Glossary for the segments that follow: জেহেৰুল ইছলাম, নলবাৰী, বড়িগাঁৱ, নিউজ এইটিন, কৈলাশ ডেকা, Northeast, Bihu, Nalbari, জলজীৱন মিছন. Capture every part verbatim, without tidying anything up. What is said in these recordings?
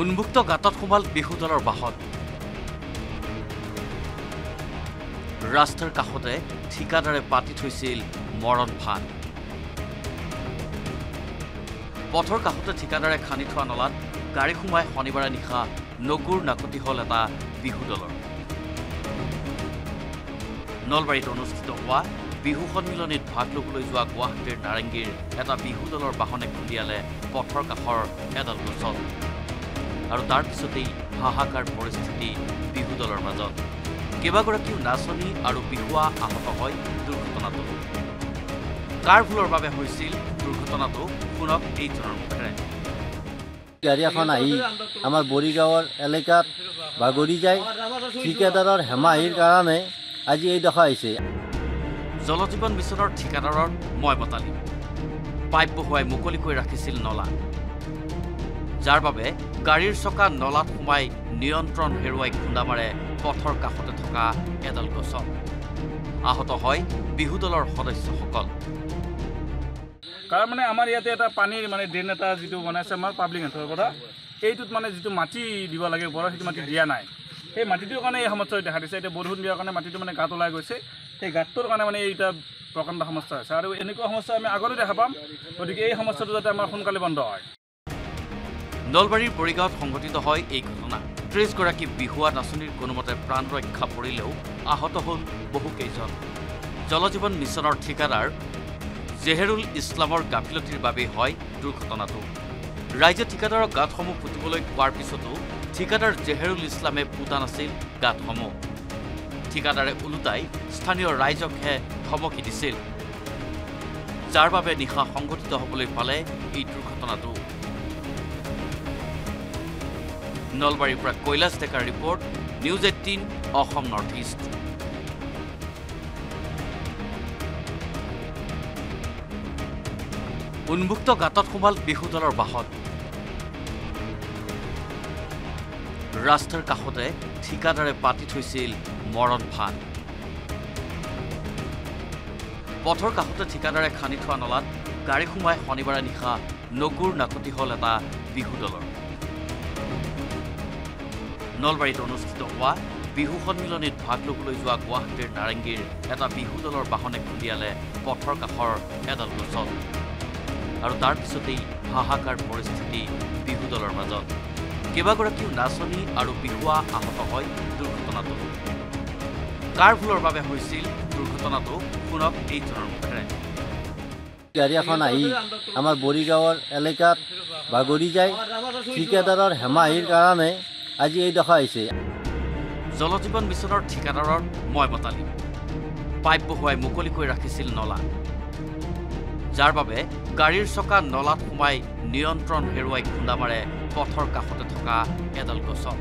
উন্মুক্ত গাতত সোমাল বিহু দলৰ বাহন। ৰাস্তাৰ কাষতে ঠিকাদাৰে পাতি থৈছিল মৰণ ভান। পথৰ কাষতে ঠিকাদাৰে খানি থোৱা নলাত গাড়ী সোমাই শনিবাৰে নিশা নগুৰ নাকতি হল এটা বিহু দলৰ। নলবাৰীত অনুষ্ঠিত হোৱা বিহু সন্মিলনীত ভাগ লবলৈ যোৱা গুৱাহাটীৰ নাৰেংগীৰ এটা বিহু দলৰ বাহনে খুন্দিয়ালে পথৰ কাষৰ এডাল গছত। আৰু তাৰ পিছতেই হাহাকাৰ পৰিস্থিতি বিহু দলৰ মাজত। কেইবাগৰাকীও নাচনী আৰু বিহুৱা আহত হয় দুৰ্ঘটনাটো। কাৰ ভুলৰ বাবে হৈছিল দুৰ্ঘটনাটো শুনক এইজনৰ মুখেৰে। গাড়ী এখন আহি আমাৰ বৰিগাঁৱৰ এলেকাত বাগৰি যায়। ঠিকাদাৰৰ হেমাহিৰ কাৰণে আজি এই দেখা হৈছে। জলজীৱন মিছনৰ ঠিকাদাৰৰ মই বতালি পাইপ বহুৱাই মুকলিকৈ ৰাখিছিল নলা, যাৰ বাবে গাড়ীৰ চকা নলাত সোমাই নিয়ন্ত্ৰণ হেৰুৱাই খুন্দা মাৰে পথৰ কাষতে থকা এডাল গছত। আহত হয় বিহু দলৰ সদস্যসকল। কাৰণ মানে আমাৰ ইয়াতে এটা পানীৰ মানে ড্ৰেইন এটা যিটো বনাইছে আমাৰ পাব্লিক হেল্থৰ পৰা, এইটোত মানে যিটো মাটি দিব লাগে বড় সেইটো মাটি দিয়া নাই। সেই মাটিটোৰ কাৰণে এই সমস্যাটো দেখা দিছে। এতিয়া বৰষুণ দিয়াৰ কাৰণে মাটিটো মানে গাঁত ওলাই গৈছে। সেই গাঁতটোৰ কাৰণে মানে এইটা প্ৰকাণ্ড সমস্যা আছে। আৰু এনেকুৱা সমস্যা আমি আগতে দেখা পাম। গতিকে এই সমস্যাটো যাতে আমাৰ সোনকালে বন্ধ হয়। নলবাৰীৰ বৰিগাঁৱত সংঘটিত হয় এই ঘটনা। ত্ৰিশ গৰাকী বিহুৱা নাচনীৰ কোনোমতে প্ৰাণ ৰক্ষা পৰিলেও আহত হ'ল বহুকেইজন। জলজীৱন মিছনৰ ঠিকাদাৰ জেহেৰুল ইছলামৰ গাফিলতিৰ বাবে হয় দুৰ্ঘটনাটো। ৰাইজে ঠিকাদাৰৰ গাঁতসমূহ পুতিবলৈ কোৱাৰ পিছতো ঠিকাদাৰ জেহেৰুল ইছলামে পুতা নাছিল গাঁতসমূহ। ঠিকাদাৰে ওলোটাই স্থানীয় ৰাইজকহে ধমকি দিছিল, যাৰ বাবে নিশা সংঘটিত হ'বলৈ পালে এই দুৰ্ঘটনাটো। নলবাৰীৰ পৰা কৈলাশ ডেকাৰ report, নিউজ এইটিন Assam north east. উন্মুক্ত গাঁতত সোমাল বিহু দলৰ বাহন। ৰাস্তাৰ কাষতে ঠিকাদাৰে পাতি থৈছিল মৰণ ভান। পথৰ কাষতে ঠিকাদাৰে খানি থোৱা নলাত গাড়ী সোমাই শনিবাৰে নিশা নগুৰ নাকতি হল এটা বিহু দলৰ। নলবাৰীত অনুষ্ঠিত হোৱা বিহু সন্মিলনীত ভাগ লবলৈ যোৱা গুৱাহাটীৰ নাৰেংগীৰ এটা বিহু দলৰ বাহনে খুন্দিয়ালে পথৰ কাষৰ এডাল গছত। আৰু তাৰ পিছতেই হাহাকাৰ পৰিস্থিতি বিহু দলৰ মাজত। কেইবাগৰাকীও নাচনী আৰু বিহুৱা আহত হয় দুৰ্ঘটনাটো। কাৰ ভুলৰ বাবে হৈছিল দুৰ্ঘটনাটো শুনক এইজনৰ মুখেৰে। গাড়ী এখন আহি আমাৰ বৰিগাঁৱৰ এলেকাত বাগৰি যায়। ঠিকাদাৰৰ হেমাহিৰ কাৰণে আজি এই দেখা হৈছে। জলজীৱন মিছনৰ ঠিকাদাৰৰ মই বতালি পাইপ বহুৱাই মুকলিকৈ ৰাখিছিল নলা, যাৰ বাবে গাড়ীৰ চকা নলাত সোমাই নিয়ন্ত্ৰণ হেৰুৱাই খুন্দা মাৰে পথৰ কাষতে থকা এডাল গছত।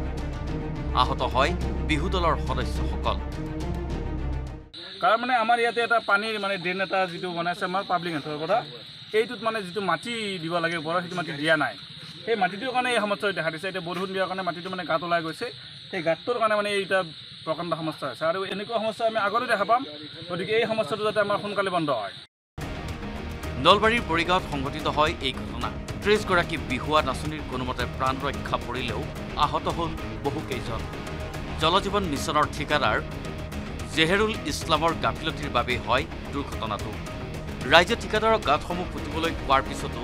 আহত হয় বিহু দলৰ সদস্যসকল। কাৰণ মানে আমাৰ ইয়াতে এটা পানীৰ মানে ড্ৰেইন এটা যিটো বনাইছে আমাৰ পাব্লিক হেল্থৰ পৰা, এইটোত মানে যিটো মাটি দিব লাগে বড় সেইটো মাটি দিয়া নাই। সেই মাটিটোৰ কাৰণে এই সমস্যাটো দেখা দিছে। এতিয়া বৰষুণ দিয়াৰ কাৰণে মাটিটো মানে গাঁত ওলাই গৈছে। সেই গাঁতটোৰ কাৰণে মানে এইটা প্ৰকাণ্ড সমস্যা আছে। আৰু এনেকুৱা সমস্যা আমি আগতে দেখা পাম। গতিকে এই সমস্যাটো যাতে আমাৰ সোনকালে বন্ধ হয়। নলবাৰীৰ বৰিগাঁৱত সংঘটিত হয় এই ঘটনা। ত্ৰিশ গৰাকী বিহুৱা নাচনীৰ কোনোমতে প্ৰাণ ৰক্ষা পৰিলেও আহত হ'ল বহুকেইজন। জলজীৱন মিছনৰ ঠিকাদাৰ জেহেৰুল ইছলামৰ গাফিলতিৰ বাবে হয় দুৰ্ঘটনাটো। ৰাইজে ঠিকাদাৰৰ গাঁতসমূহ পুতিবলৈ কোৱাৰ পিছতো